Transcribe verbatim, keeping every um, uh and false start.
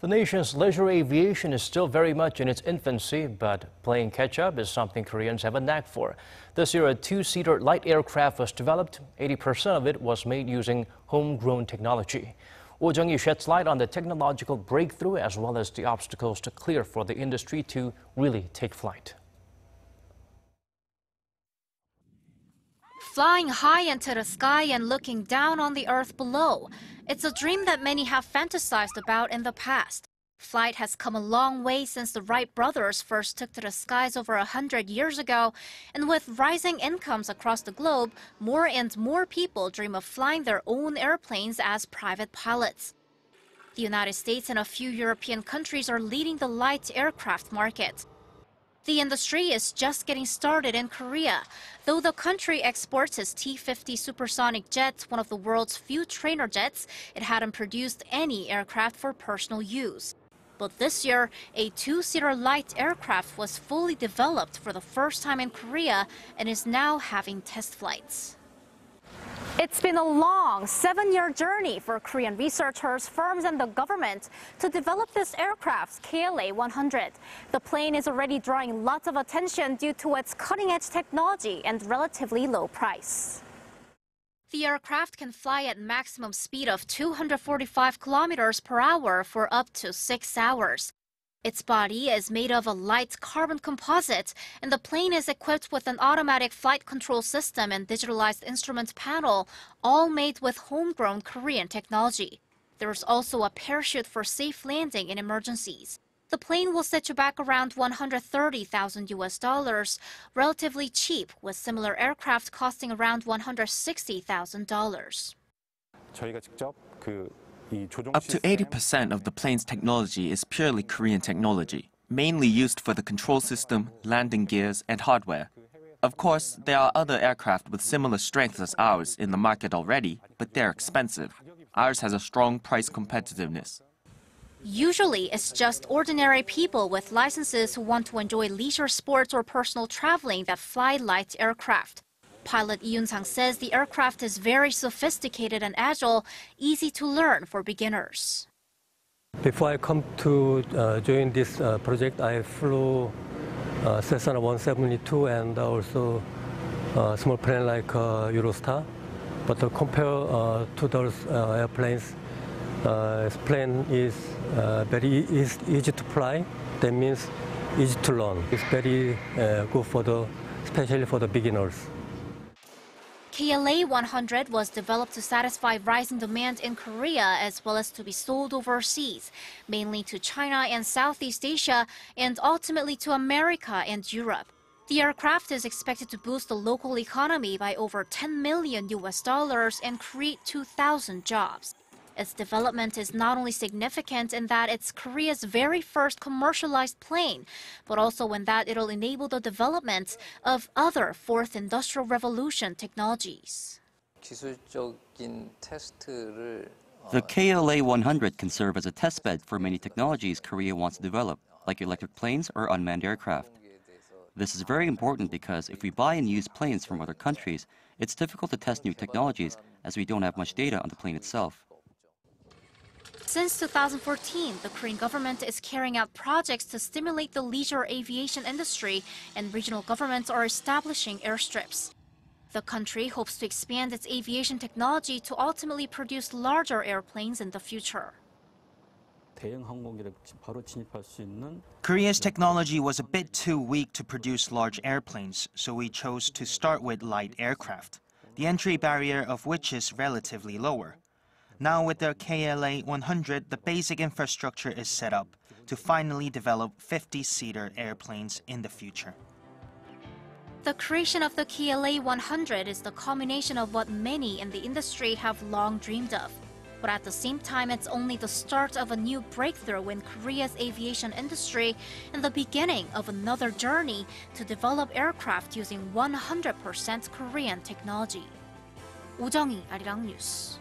The nation's leisure aviation is still very much in its infancy, but playing catch-up is something Koreans have a knack for. This year, a two-seater light aircraft was developed. eighty percent of it was made using homegrown technology. Oh Jung-hee sheds light on the technological breakthrough as well as the obstacles to clear for the industry to really take flight. Flying high into the sky and looking down on the earth below. It's a dream that many have fantasized about in the past. Flight has come a long way since the Wright brothers first took to the skies over one hundred years ago. And with rising incomes across the globe, more and more people dream of flying their own airplanes as private pilots. The United States and a few European countries are leading the light aircraft market. The industry is just getting started in Korea, though the country exports its T fifty supersonic jet, one of the world's few trainer jets. It hadn't produced any aircraft for personal use. But this year, a two-seater light aircraft was fully developed for the first time in Korea and is now having test flights. It's been a long seven-year journey for Korean researchers, firms, and the government to develop this aircraft's K L A one hundred. The plane is already drawing lots of attention due to its cutting-edge technology and relatively low price. The aircraft can fly at maximum speed of two hundred forty-five kilometers per hour for up to six hours. Its body is made of a light carbon composite, and the plane is equipped with an automatic flight control system and digitalized instrument panel, all made with homegrown Korean technology. There is also a parachute for safe landing in emergencies. The plane will set you back around one hundred thirty thousand U S dollars, relatively cheap, with similar aircraft costing around one hundred sixty thousand dollars. Up to eighty percent of the plane's technology is purely Korean technology, mainly used for the control system, landing gears, and hardware. Of course, there are other aircraft with similar strength as ours in the market already, but they're expensive. Ours has a strong price competitiveness. Usually, it's just ordinary people with licenses who want to enjoy leisure sports or personal traveling that fly light aircraft. Pilot Lee Yun-sung says the aircraft is very sophisticated and agile, easy to learn for beginners. Before I come to uh, join this uh, project, I flew uh, Cessna one seventy-two and also a uh, small plane like uh, Eurostar. But to compare uh, to those uh, airplanes, uh, this plane is uh, very easy, easy to fly. That means easy to learn. It's very uh, good for the, especially for the beginners. K L A one hundred was developed to satisfy rising demand in Korea as well as to be sold overseas, mainly to China and Southeast Asia, and ultimately to America and Europe. The aircraft is expected to boost the local economy by over ten million U S dollars and create two thousand jobs. Its development is not only significant in that it's Korea's very first commercialized plane, but also in that it'll enable the development of other fourth industrial revolution technologies. The K L A one hundred can serve as a testbed for many technologies Korea wants to develop, like electric planes or unmanned aircraft. This is very important because if we buy and use planes from other countries, it's difficult to test new technologies as we don't have much data on the plane itself. Since two thousand fourteen, the Korean government is carrying out projects to stimulate the leisure aviation industry, and regional governments are establishing airstrips. The country hopes to expand its aviation technology to ultimately produce larger airplanes in the future. Korea's technology was a bit too weak to produce large airplanes, so we chose to start with light aircraft, the entry barrier of which is relatively lower. Now with the K L A one hundred, the basic infrastructure is set up to finally develop fifty-seater airplanes in the future. The creation of the K L A one hundred is the culmination of what many in the industry have long dreamed of. But at the same time, it's only the start of a new breakthrough in Korea's aviation industry and the beginning of another journey to develop aircraft using one hundred percent Korean technology. Oh Jung-hee, Arirang News.